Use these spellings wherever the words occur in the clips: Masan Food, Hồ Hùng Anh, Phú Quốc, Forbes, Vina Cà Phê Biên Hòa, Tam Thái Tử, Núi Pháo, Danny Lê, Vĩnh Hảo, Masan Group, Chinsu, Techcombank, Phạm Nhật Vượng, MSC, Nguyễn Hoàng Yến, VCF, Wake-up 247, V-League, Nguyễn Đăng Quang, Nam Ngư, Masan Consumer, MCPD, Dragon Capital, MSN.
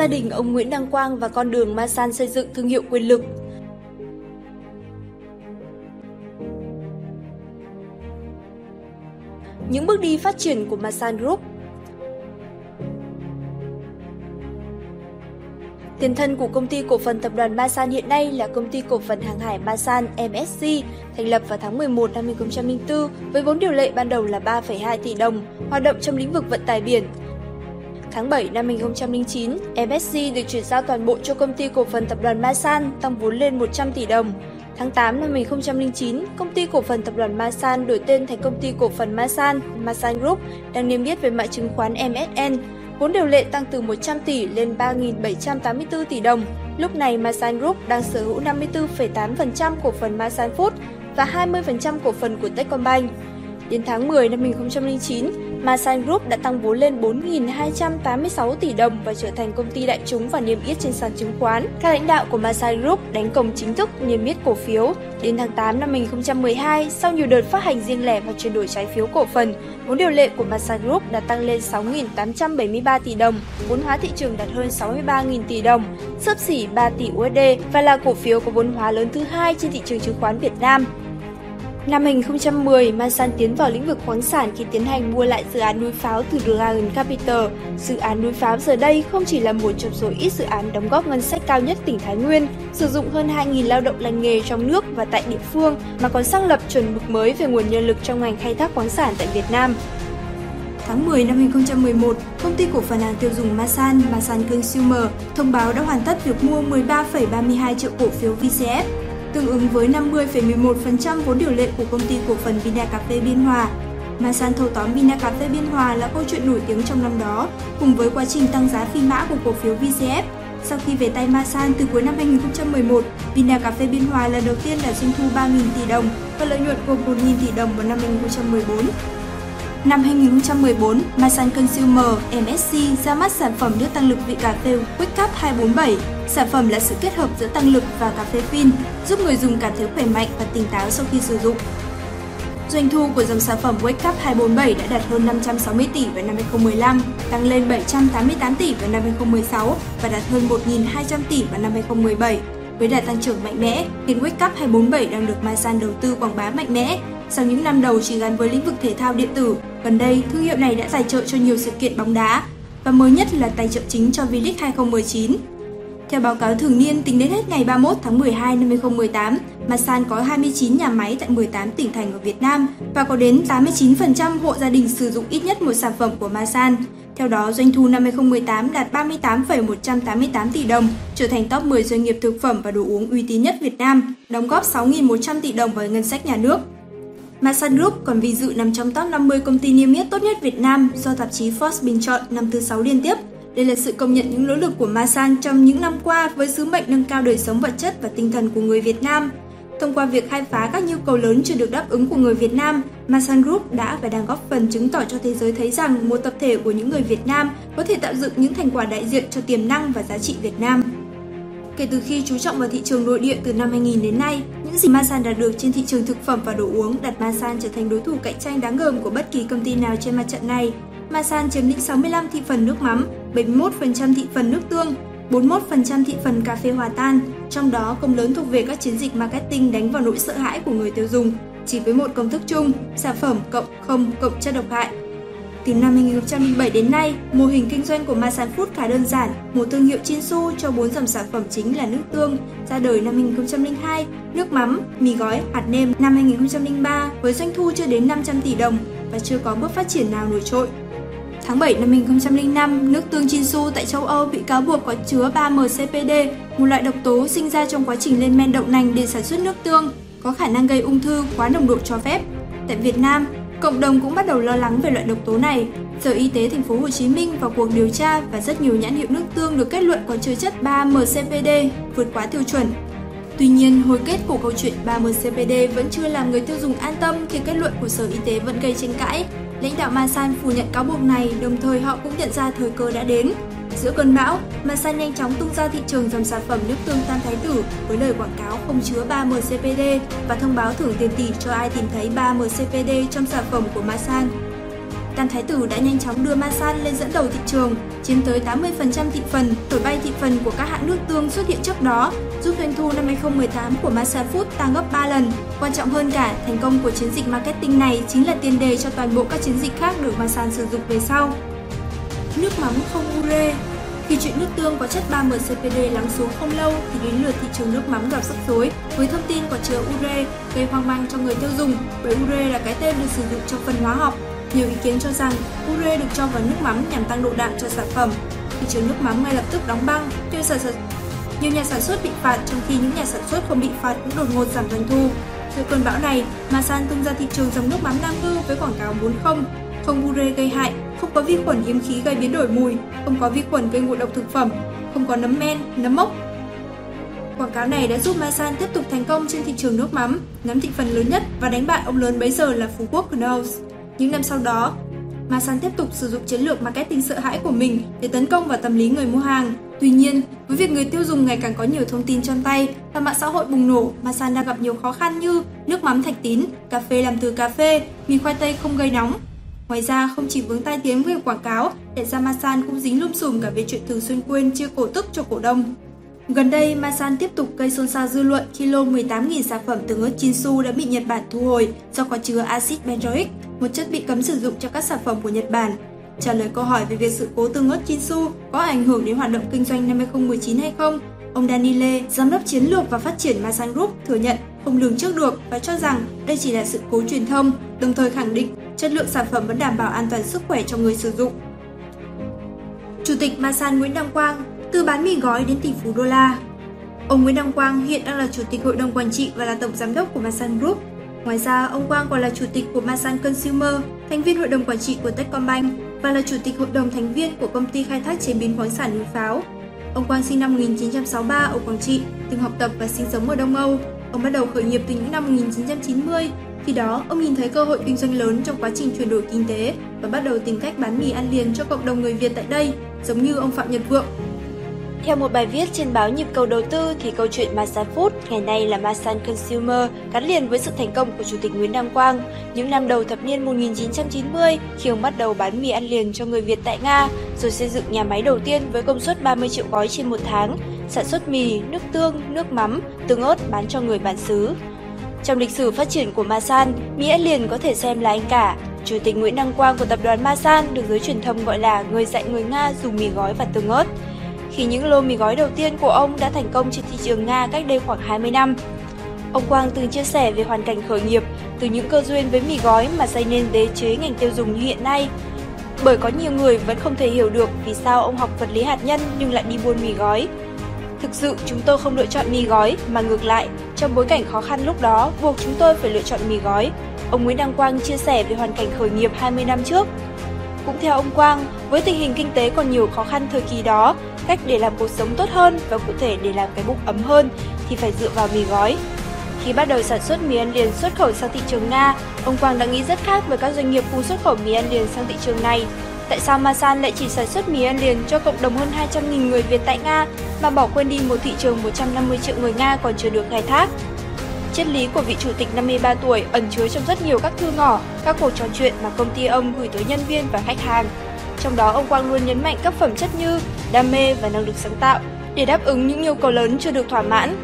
gia đình ông Nguyễn Đăng Quang và con đường Masan xây dựng thương hiệu quyền lực. Những bước đi phát triển của Masan Group. Tiền thân của công ty cổ phần tập đoàn Masan hiện nay là công ty cổ phần hàng hải Masan MSC, thành lập vào tháng 11 năm 2004 với vốn điều lệ ban đầu là 3,2 tỷ đồng, hoạt động trong lĩnh vực vận tải biển. Tháng 7 năm 2009, MSC được chuyển giao toàn bộ cho công ty cổ phần tập đoàn Masan, tăng vốn lên 100 tỷ đồng. Tháng 8 năm 2009, công ty cổ phần tập đoàn Masan đổi tên thành công ty cổ phần Masan, Masan Group, đang niêm yết về mã chứng khoán MSN. Vốn điều lệ tăng từ 100 tỷ lên 3.784 tỷ đồng. Lúc này, Masan Group đang sở hữu 54,8% cổ phần Masan Food và 20% cổ phần của Techcombank. Đến tháng 10 năm 2009, Masan Group đã tăng vốn lên 4.286 tỷ đồng và trở thành công ty đại chúng và niêm yết trên sàn chứng khoán. Các lãnh đạo của Masan Group đánh còng chính thức niêm yết cổ phiếu. Đến tháng 8 năm 2012, sau nhiều đợt phát hành riêng lẻ và chuyển đổi trái phiếu cổ phần, vốn điều lệ của Masan Group đã tăng lên 6.873 tỷ đồng, vốn hóa thị trường đạt hơn 63.000 tỷ đồng, xấp xỉ 3 tỷ USD và là cổ phiếu có vốn hóa lớn thứ hai trên thị trường chứng khoán Việt Nam. Năm 2010, Masan tiến vào lĩnh vực khoáng sản khi tiến hành mua lại dự án núi pháo từ Dragon Capital. Dự án núi pháo giờ đây không chỉ là một trong số ít dự án đóng góp ngân sách cao nhất tỉnh Thái Nguyên, sử dụng hơn 2.000 lao động lành nghề trong nước và tại địa phương, mà còn xác lập chuẩn mực mới về nguồn nhân lực trong ngành khai thác khoáng sản tại Việt Nam. Tháng 10 năm 2011, công ty cổ phần hàng tiêu dùng Masan, Masan Consumer, thông báo đã hoàn tất việc mua 13,32 triệu cổ phiếu VCF, tương ứng với 50,11% vốn điều lệ của công ty cổ phần Vina Cà Phê Biên Hòa. Masan thâu tóm Vina Cà Phê Biên Hòa là câu chuyện nổi tiếng trong năm đó, cùng với quá trình tăng giá phi mã của cổ phiếu VCF. Sau khi về tay Masan từ cuối năm 2011, Vina Cà Phê Biên Hòa lần đầu tiên đạt doanh thu 3.000 tỷ đồng và lợi nhuận gồm 1.000 tỷ đồng vào năm 2014. Năm 2014, Masan Consumer MSC ra mắt sản phẩm nước tăng lực vị cà phê Wake-up 247. Sản phẩm là sự kết hợp giữa tăng lực và cà phê phin, giúp người dùng cảm thấy khỏe mạnh và tỉnh táo sau khi sử dụng. Doanh thu của dòng sản phẩm Wake-up 247 đã đạt hơn 560 tỷ vào năm 2015, tăng lên 788 tỷ vào năm 2016 và đạt hơn 1.200 tỷ vào năm 2017. Với đà tăng trưởng mạnh mẽ, khiến Wake-up 247 đang được Masan đầu tư quảng bá mạnh mẽ. Sau những năm đầu chỉ gắn với lĩnh vực thể thao điện tử, gần đây thương hiệu này đã tài trợ cho nhiều sự kiện bóng đá và mới nhất là tài trợ chính cho V-League 2019. Theo báo cáo thường niên tính đến hết ngày 31 tháng 12 năm 2018, Masan có 29 nhà máy tại 18 tỉnh thành ở Việt Nam và có đến 89% hộ gia đình sử dụng ít nhất một sản phẩm của Masan. Theo đó, doanh thu năm 2018 đạt 38,188 tỷ đồng, trở thành top 10 doanh nghiệp thực phẩm và đồ uống uy tín nhất Việt Nam, đóng góp 6.100 tỷ đồng vào ngân sách nhà nước. Masan Group còn vinh dự nằm trong top 50 công ty niêm yết tốt nhất Việt Nam do tạp chí Forbes bình chọn năm thứ 6 liên tiếp. Đây là sự công nhận những nỗ lực của Masan trong những năm qua với sứ mệnh nâng cao đời sống vật chất và tinh thần của người Việt Nam. Thông qua việc khai phá các nhu cầu lớn chưa được đáp ứng của người Việt Nam, Masan Group đã và đang góp phần chứng tỏ cho thế giới thấy rằng một tập thể của những người Việt Nam có thể tạo dựng những thành quả đại diện cho tiềm năng và giá trị Việt Nam. Kể từ khi chú trọng vào thị trường nội địa từ năm 2000 đến nay, những gì Masan đạt được trên thị trường thực phẩm và đồ uống đặt Masan trở thành đối thủ cạnh tranh đáng gờm của bất kỳ công ty nào trên mặt trận này. Masan chiếm lĩnh 65 thị phần nước mắm, 71% thị phần nước tương, 41% thị phần cà phê hòa tan, trong đó công lớn thuộc về các chiến dịch marketing đánh vào nỗi sợ hãi của người tiêu dùng, chỉ với một công thức chung, sản phẩm cộng không cộng chất độc hại. Từ năm 2007 đến nay, mô hình kinh doanh của Masan Food khá đơn giản, một thương hiệu Chinsu cho 4 dòng sản phẩm chính là nước tương, ra đời năm 2002, nước mắm, mì gói, hạt nêm năm 2003 với doanh thu chưa đến 500 tỷ đồng và chưa có bước phát triển nào nổi trội. Tháng 7 năm 2005, nước tương Chinsu tại châu Âu bị cáo buộc có chứa 3 MCPD, một loại độc tố sinh ra trong quá trình lên men đậu nành để sản xuất nước tương, có khả năng gây ung thư quá nồng độ cho phép. Tại Việt Nam, cộng đồng cũng bắt đầu lo lắng về loại độc tố này. Sở Y tế Thành phố Hồ Chí Minh vào cuộc điều tra và rất nhiều nhãn hiệu nước tương được kết luận có chứa chất 3 MCPD vượt quá tiêu chuẩn. Tuy nhiên, hồi kết của câu chuyện 3 MCPD vẫn chưa làm người tiêu dùng an tâm khi kết luận của Sở Y tế vẫn gây tranh cãi. Lãnh đạo Masan phủ nhận cáo buộc này, đồng thời họ cũng nhận ra thời cơ đã đến. Giữa cơn bão, Masan nhanh chóng tung ra thị trường dòng sản phẩm nước tương Tam Thái Tử với lời quảng cáo không chứa 3MCPD và thông báo thưởng tiền tỷ cho ai tìm thấy 3MCPD trong sản phẩm của Masan. Tam Thái Tử đã nhanh chóng đưa Masan lên dẫn đầu thị trường, chiếm tới 80% thị phần, thổi bay thị phần của các hãng nước tương xuất hiện trước đó, giúp doanh thu năm 2018 của Masan Food tăng gấp 3 lần. Quan trọng hơn cả, thành công của chiến dịch marketing này chính là tiền đề cho toàn bộ các chiến dịch khác được Masan sử dụng về sau. Nước mắm không mure. Khi chuyện nước tương có chất 3 MCPD lắng xuống không lâu thì đến lượt thị trường nước mắm gặp rắc rối với thông tin có chứa ure gây hoang mang cho người tiêu dùng, bởi ure là cái tên được sử dụng cho phân hóa học. Nhiều ý kiến cho rằng ure được cho vào nước mắm nhằm tăng độ đạm cho sản phẩm. Thị trường nước mắm ngay lập tức đóng băng, nhiều nhà sản xuất bị phạt, trong khi những nhà sản xuất không bị phạt cũng đột ngột giảm doanh thu. Dưới cơn bão này, Masan tung ra thị trường dòng nước mắm Nam Ngư với quảng cáo 4-0, không ure gây hại, không có vi khuẩn hiếm khí gây biến đổi mùi, không có vi khuẩn gây ngộ độc thực phẩm, không có nấm men, nấm mốc. Quảng cáo này đã giúp Masan tiếp tục thành công trên thị trường nước mắm, nắm thị phần lớn nhất và đánh bại ông lớn bấy giờ là Phú Quốc. Những năm sau đó, Masan tiếp tục sử dụng chiến lược marketing sợ hãi của mình để tấn công vào tâm lý người mua hàng. Tuy nhiên, với việc người tiêu dùng ngày càng có nhiều thông tin trong tay và mạng xã hội bùng nổ, Masan đang gặp nhiều khó khăn như nước mắm thạch tín, cà phê làm từ cà phê, mì khoai tây không gây nóng. Ngoài ra, không chỉ vướng tai tiếng về quảng cáo, đại gia Masan cũng dính lùm xùm cả về chuyện thường xuyên quên chia cổ tức cho cổ đông. Gần đây, Masan tiếp tục gây xôn xao dư luận khi lô 18.000 sản phẩm từ ớt Chinsu đã bị Nhật Bản thu hồi do có chứa axit benzoic, một chất bị cấm sử dụng cho các sản phẩm của Nhật Bản. Trả lời câu hỏi về việc sự cố tương ớt Chinsu có ảnh hưởng đến hoạt động kinh doanh năm 2019 hay không, ông Danny Lê, giám đốc chiến lược và phát triển Masan Group, thừa nhận không lường trước được và cho rằng đây chỉ là sự cố truyền thông, đồng thời khẳng định chất lượng sản phẩm vẫn đảm bảo an toàn sức khỏe cho người sử dụng. Chủ tịch Masan Nguyễn Đăng Quang, từ bán mì gói đến tỷ phú đô la. Ông Nguyễn Đăng Quang hiện đang là chủ tịch hội đồng quản trị và là tổng giám đốc của Masan Group. Ngoài ra, ông Quang còn là chủ tịch của Masan Consumer, thành viên hội đồng quản trị của Techcombank và là chủ tịch hội đồng thành viên của công ty khai thác chế biến khoáng sản núi Pháo. Ông Quang sinh năm 1963 ở Quảng Trị, từng học tập và sinh sống ở Đông Âu. Ông bắt đầu khởi nghiệp từ những năm 1990. Khi đó, ông nhìn thấy cơ hội kinh doanh lớn trong quá trình chuyển đổi kinh tế và bắt đầu tìm cách bán mì ăn liền cho cộng đồng người Việt tại đây, giống như ông Phạm Nhật Vượng. Theo một bài viết trên báo Nhịp cầu đầu tư thì câu chuyện Masan Food ngày nay là Masan Consumer gắn liền với sự thành công của Chủ tịch Nguyễn Đăng Quang. Những năm đầu thập niên 1990, khi ông bắt đầu bán mì ăn liền cho người Việt tại Nga, rồi xây dựng nhà máy đầu tiên với công suất 30 triệu gói trên một tháng, sản xuất mì, nước tương, nước mắm, tương ớt bán cho người bản xứ. Trong lịch sử phát triển của Masan, mì ăn liền có thể xem là anh cả. Chủ tịch Nguyễn Đăng Quang của tập đoàn Masan được giới truyền thông gọi là người dạy người Nga dùng mì gói và tương ớt, khi những lô mì gói đầu tiên của ông đã thành công trên thị trường Nga cách đây khoảng 20 năm. Ông Quang từng chia sẻ về hoàn cảnh khởi nghiệp, từ những cơ duyên với mì gói mà xây nên đế chế ngành tiêu dùng như hiện nay. Bởi có nhiều người vẫn không thể hiểu được vì sao ông học vật lý hạt nhân nhưng lại đi buôn mì gói. Thực sự, chúng tôi không lựa chọn mì gói, mà ngược lại, trong bối cảnh khó khăn lúc đó buộc chúng tôi phải lựa chọn mì gói. Ông Nguyễn Đăng Quang chia sẻ về hoàn cảnh khởi nghiệp 20 năm trước. Cũng theo ông Quang, với tình hình kinh tế còn nhiều khó khăn thời kỳ đó, cách để làm cuộc sống tốt hơn và cụ thể để làm cái bụng ấm hơn thì phải dựa vào mì gói. Khi bắt đầu sản xuất mì ăn liền xuất khẩu sang thị trường Nga, ông Quang đã nghĩ rất khác với các doanh nghiệp cùng xuất khẩu mì ăn liền sang thị trường này. Tại sao Masan lại chỉ sản xuất mì ăn liền cho cộng đồng hơn 200.000 người Việt tại Nga mà bỏ quên đi một thị trường 150 triệu người Nga còn chưa được khai thác? Triết lý của vị chủ tịch 53 tuổi ẩn chứa trong rất nhiều các thư ngỏ, các cuộc trò chuyện mà công ty ông gửi tới nhân viên và khách hàng. Trong đó, ông Quang luôn nhấn mạnh các phẩm chất như đam mê và năng lực sáng tạo để đáp ứng những nhu cầu lớn chưa được thỏa mãn.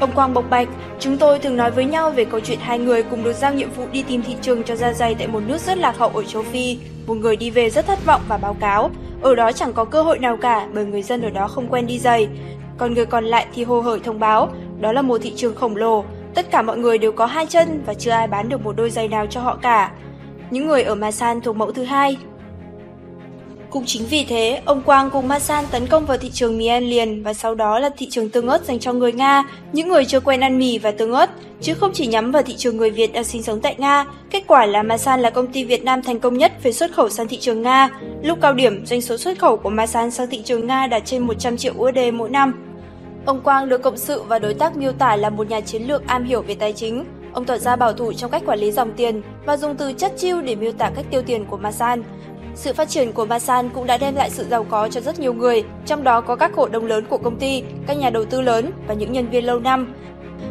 Ông Quang bộc bạch, chúng tôi thường nói với nhau về câu chuyện hai người cùng được giao nhiệm vụ đi tìm thị trường cho da dày tại một nước rất lạc hậu ở châu Phi. Một người đi về rất thất vọng và báo cáo, ở đó chẳng có cơ hội nào cả bởi người dân ở đó không quen đi giày. Còn người còn lại thì hồ hởi thông báo, đó là một thị trường khổng lồ, tất cả mọi người đều có hai chân và chưa ai bán được một đôi giày nào cho họ cả. Những người ở Masan thuộc mẫu thứ hai. Cũng chính vì thế, ông Quang cùng Masan tấn công vào thị trường mì ăn liền và sau đó là thị trường tương ớt dành cho người Nga, những người chưa quen ăn mì và tương ớt, chứ không chỉ nhắm vào thị trường người Việt đang sinh sống tại Nga. Kết quả là Masan là công ty Việt Nam thành công nhất về xuất khẩu sang thị trường Nga. Lúc cao điểm, doanh số xuất khẩu của Masan sang thị trường Nga đạt trên 100 triệu USD mỗi năm. Ông Quang được cộng sự và đối tác miêu tả là một nhà chiến lược am hiểu về tài chính. Ông tỏ ra bảo thủ trong cách quản lý dòng tiền và dùng từ chất chiêu để miêu tả cách tiêu tiền của Masan. Sự phát triển của Masan cũng đã đem lại sự giàu có cho rất nhiều người, trong đó có các cổ đông lớn của công ty, các nhà đầu tư lớn và những nhân viên lâu năm.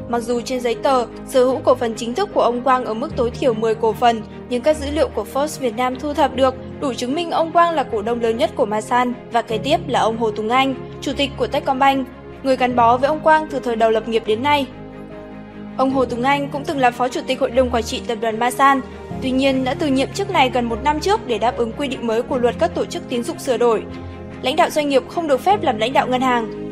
Mặc dù trên giấy tờ, sở hữu cổ phần chính thức của ông Quang ở mức tối thiểu 10 cổ phần, nhưng các dữ liệu của Forbes Việt Nam thu thập được đủ chứng minh ông Quang là cổ đông lớn nhất của Masan và kế tiếp là ông Hồ Tùng Anh, chủ tịch của Techcombank, người gắn bó với ông Quang từ thời đầu lập nghiệp đến nay. Ông Hồ Tùng Anh cũng từng là phó chủ tịch hội đồng quản trị tập đoàn Masan, tuy nhiên đã từ nhiệm chức này gần một năm trước để đáp ứng quy định mới của luật các tổ chức tín dụng sửa đổi. Lãnh đạo doanh nghiệp không được phép làm lãnh đạo ngân hàng.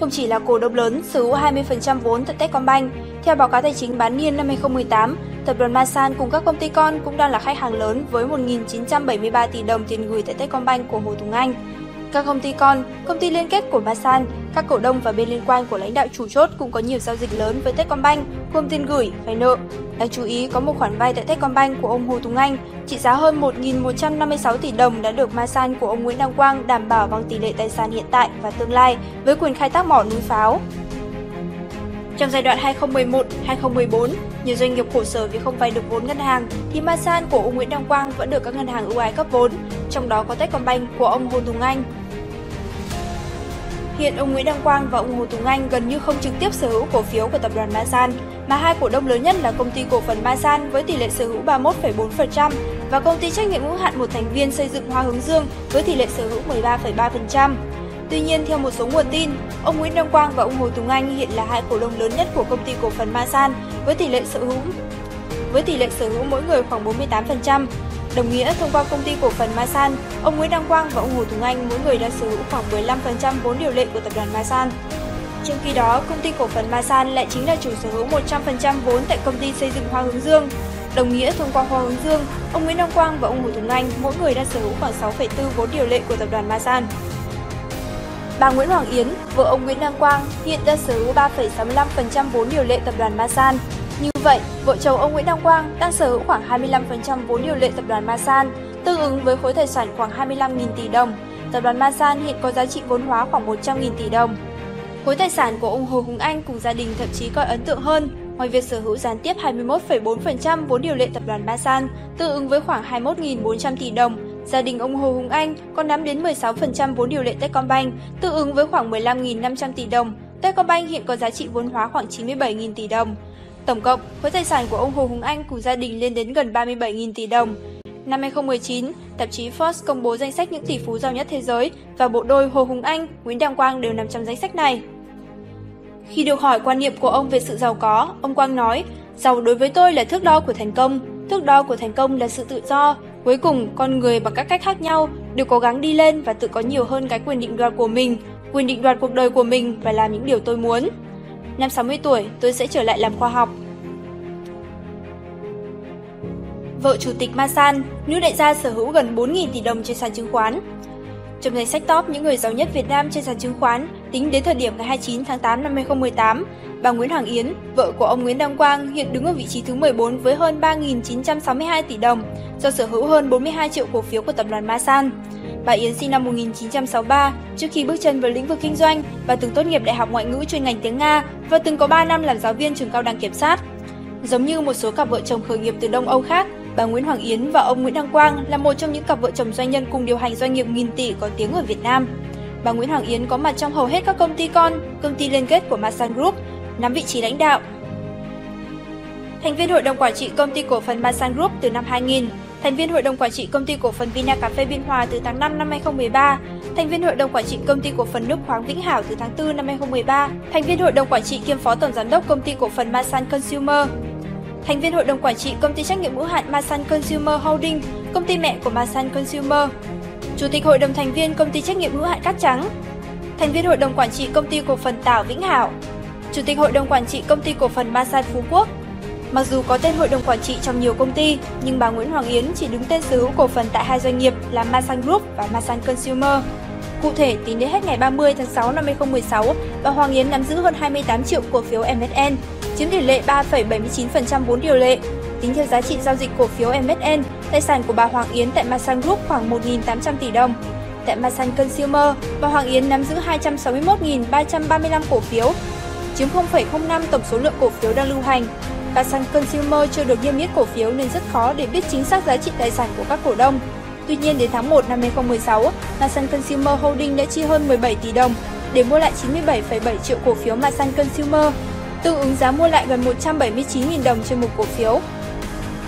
Không chỉ là cổ đông lớn, sở hữu 20% vốn tại Techcombank, theo báo cáo tài chính bán niên năm 2018, tập đoàn Masan cùng các công ty con cũng đang là khách hàng lớn với 1.973 tỷ đồng tiền gửi tại Techcombank của Hồ Tùng Anh. Các công ty con, công ty liên kết của Masan, các cổ đông và bên liên quan của lãnh đạo chủ chốt cũng có nhiều giao dịch lớn với Techcombank, gồm tiền gửi, vay nợ. Đáng chú ý có một khoản vay tại Techcombank của ông Hồ Tùng Anh trị giá hơn 1.156 tỷ đồng đã được Masan của ông Nguyễn Đăng Quang đảm bảo bằng tỷ lệ tài sản hiện tại và tương lai với quyền khai thác mỏ núi pháo. Trong giai đoạn 2011-2014, nhiều doanh nghiệp khổ sở vì không vay được vốn ngân hàng thì Masan của ông Nguyễn Đăng Quang vẫn được các ngân hàng ưu ái cấp vốn, trong đó có Techcombank của ông Hồ Tùng Anh. Hiện ông Nguyễn Đăng Quang và ông Hồ Tùng Anh gần như không trực tiếp sở hữu cổ phiếu của tập đoàn Masan, mà hai cổ đông lớn nhất là công ty cổ phần Masan với tỷ lệ sở hữu 31,4% và công ty trách nhiệm hữu hạn một thành viên xây dựng Hoa Hướng Dương với tỷ lệ sở hữu 13,3%. Tuy nhiên, theo một số nguồn tin, ông Nguyễn Đăng Quang và ông Hồ Tùng Anh hiện là hai cổ đông lớn nhất của công ty cổ phần Masan với tỷ lệ sở hữu mỗi người khoảng 48%. Đồng nghĩa, thông qua công ty cổ phần Masan, ông Nguyễn Đăng Quang và ông Hồ Tùng Anh mỗi người đang sở hữu khoảng 15% vốn điều lệ của tập đoàn Masan. Trong khi đó, công ty cổ phần Masan lại chính là chủ sở hữu 100% vốn tại công ty xây dựng Hoa Hướng Dương. Đồng nghĩa, thông qua Hoa Hướng Dương, ông Nguyễn Đăng Quang và ông Hồ Tùng Anh mỗi người đang sở hữu khoảng 6,4 vốn điều lệ của tập đoàn Masan. Bà Nguyễn Hoàng Yến, vợ ông Nguyễn Đăng Quang, hiện đang sở hữu 3,65% vốn điều lệ tập đoàn Masan. Như vậy, vợ chồng ông Nguyễn Đăng Quang đang sở hữu khoảng 25% vốn điều lệ tập đoàn Masan, tương ứng với khối tài sản khoảng 25.000 tỷ đồng. Tập đoàn Masan hiện có giá trị vốn hóa khoảng 100.000 tỷ đồng. Khối tài sản của ông Hồ Hùng Anh cùng gia đình thậm chí còn ấn tượng hơn. Ngoài việc sở hữu gián tiếp 21,4% vốn điều lệ tập đoàn Masan, tương ứng với khoảng 21.400 tỷ đồng, gia đình ông Hồ Hùng Anh còn nắm đến 16% vốn điều lệ Techcombank, tương ứng với khoảng 15.500 tỷ đồng. Techcombank hiện có giá trị vốn hóa khoảng 97.000 tỷ đồng. Tổng cộng, khối tài sản của ông Hồ Hùng Anh cùng gia đình lên đến gần 37.000 tỷ đồng. Năm 2019, tạp chí Forbes công bố danh sách những tỷ phú giàu nhất thế giới và bộ đôi Hồ Hùng Anh, Nguyễn Đăng Quang đều nằm trong danh sách này. Khi được hỏi quan niệm của ông về sự giàu có, ông Quang nói, giàu đối với tôi là thước đo của thành công. Thước đo của thành công là sự tự do. Cuối cùng, con người bằng các cách khác nhau đều cố gắng đi lên và tự có nhiều hơn cái quyền định đoạt của mình, quyền định đoạt cuộc đời của mình và làm những điều tôi muốn. Năm 60 tuổi, tôi sẽ trở lại làm khoa học. Vợ chủ tịch Masan, nữ đại gia sở hữu gần 4.000 tỷ đồng trên sàn chứng khoán. Trong danh sách top những người giàu nhất Việt Nam trên sàn chứng khoán, tính đến thời điểm ngày 29 tháng 8 năm 2018, bà Nguyễn Hoàng Yến, vợ của ông Nguyễn Đăng Quang, hiện đứng ở vị trí thứ 14 với hơn 3.962 tỷ đồng, do sở hữu hơn 42 triệu cổ phiếu của tập đoàn Masan. Bà Yến sinh năm 1963, trước khi bước chân vào lĩnh vực kinh doanh, bà từng tốt nghiệp Đại học Ngoại ngữ chuyên ngành tiếng Nga và từng có 3 năm làm giáo viên trường cao đẳng kiểm sát. Giống như một số cặp vợ chồng khởi nghiệp từ Đông Âu khác, bà Nguyễn Hoàng Yến và ông Nguyễn Đăng Quang là một trong những cặp vợ chồng doanh nhân cùng điều hành doanh nghiệp nghìn tỷ có tiếng ở Việt Nam. Bà Nguyễn Hoàng Yến có mặt trong hầu hết các công ty con, công ty liên kết của Masan Group, nắm vị trí lãnh đạo. Thành viên hội đồng quản trị công ty cổ phần Masan Group từ năm 2000, thành viên hội đồng quản trị công ty cổ phần Vina Cà Phê Biên Hòa từ tháng 5 năm 2013, thành viên hội đồng quản trị công ty cổ phần nước khoáng Vĩnh Hảo từ tháng 4 năm 2013, thành viên hội đồng quản trị kiêm phó tổng giám đốc công ty cổ phần Masan Consumer, thành viên hội đồng quản trị công ty trách nhiệm hữu hạn Masan Consumer Holding, công ty mẹ của Masan Consumer, chủ tịch hội đồng thành viên công ty trách nhiệm hữu hạn Cát Trắng, thành viên hội đồng quản trị công ty cổ phần Tảo Vĩnh Hảo, chủ tịch hội đồng quản trị công ty cổ phần Masan Phú Quốc. Mặc dù có tên hội đồng quản trị trong nhiều công ty, nhưng bà Nguyễn Hoàng Yến chỉ đứng tên sở hữu cổ phần tại hai doanh nghiệp là Masan Group và Masan Consumer. Cụ thể, tính đến hết ngày 30 tháng 6 năm 2016, bà Hoàng Yến nắm giữ hơn 28 triệu cổ phiếu MSN, chiếm tỷ lệ 3,79% vốn điều lệ. Tính theo giá trị giao dịch cổ phiếu MSN, tài sản của bà Hoàng Yến tại Masan Group khoảng 1.800 tỷ đồng. Tại Masan Consumer, bà Hoàng Yến nắm giữ 261.335 cổ phiếu, chiếm 0,05 tổng số lượng cổ phiếu đang lưu hành. Masan Consumer chưa được niêm yết cổ phiếu nên rất khó để biết chính xác giá trị tài sản của các cổ đông. Tuy nhiên, đến tháng 1 năm 2016, Masan Consumer Holding đã chi hơn 17 tỷ đồng để mua lại 97,7 triệu cổ phiếu Masan Consumer. tương ứng giá mua lại gần 179.000 đồng trên một cổ phiếu.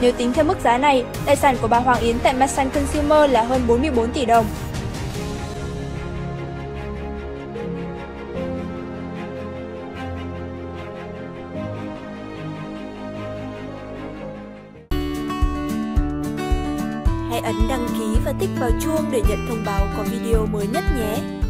Nếu tính theo mức giá này, tài sản của bà Hoàng Yến tại Masan Consumer là hơn 44 tỷ đồng. Hãy ấn đăng ký và tích vào chuông để nhận thông báo có video mới nhất nhé!